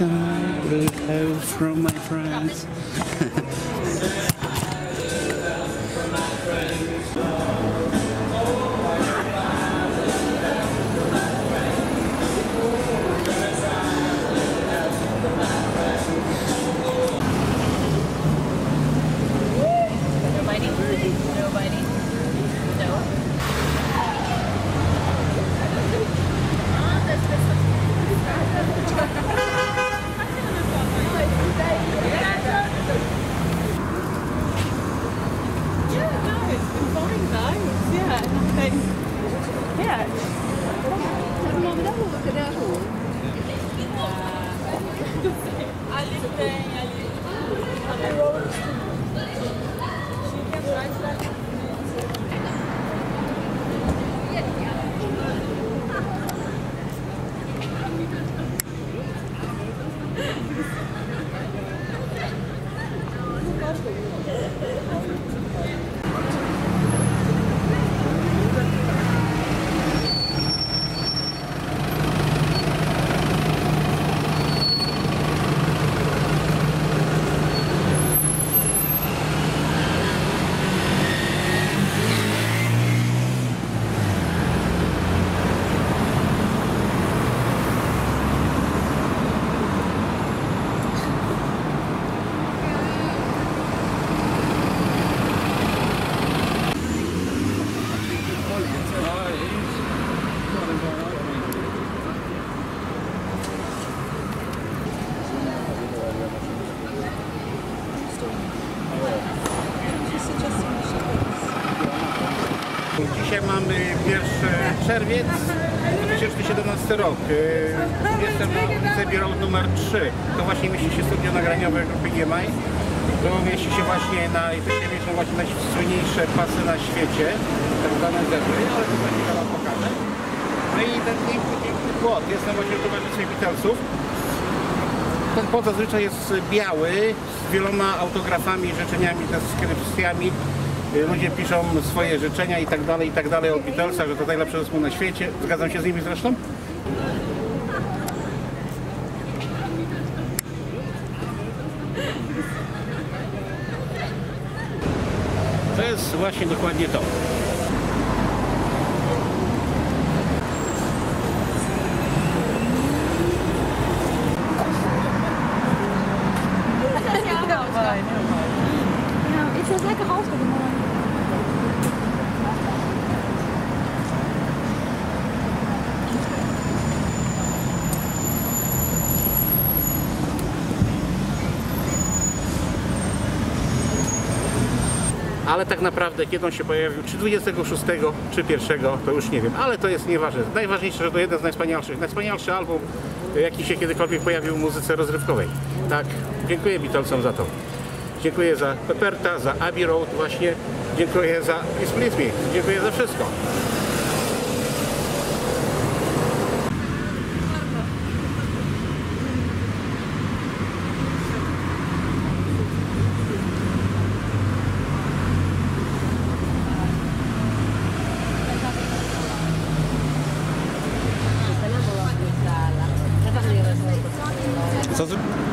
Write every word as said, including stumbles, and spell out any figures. I will go from my friends. Dzisiaj mamy pierwszy czerwiec dwa tysiące siedemnasty rok. Jestem na Abbey Road numer trzy. To właśnie mieści się studio nagraniowe grupy E M I. To mieści się właśnie na, i to się mieści właśnie najsłynniejsze pasy na świecie. Tak zwane zety, ale to będzie wam pokażę. No i ten piękny płot. Jestem właśnie w towarzystwie Beatlesów. Ten płot zazwyczaj jest biały, z wieloma autografami, życzeniami, też z skrypcjami. Ludzie piszą swoje życzenia i tak dalej, i tak dalej o Beatlesach, że to najlepszy zespół na świecie. Zgadzam się z nimi zresztą. To jest właśnie dokładnie to. Ale tak naprawdę kiedy on się pojawił, czy dwudziestego szóstego, czy pierwszego, to już nie wiem, ale to jest nieważne. Najważniejsze, że to jeden z najwspanialszych, najwspanialszy album, jaki się kiedykolwiek pojawił w muzyce rozrywkowej. Tak, dziękuję Beatlesom za to. Dziękuję za Pepperta, za Abbey Road właśnie, dziękuję za Please Please Me, dziękuję za wszystko. Co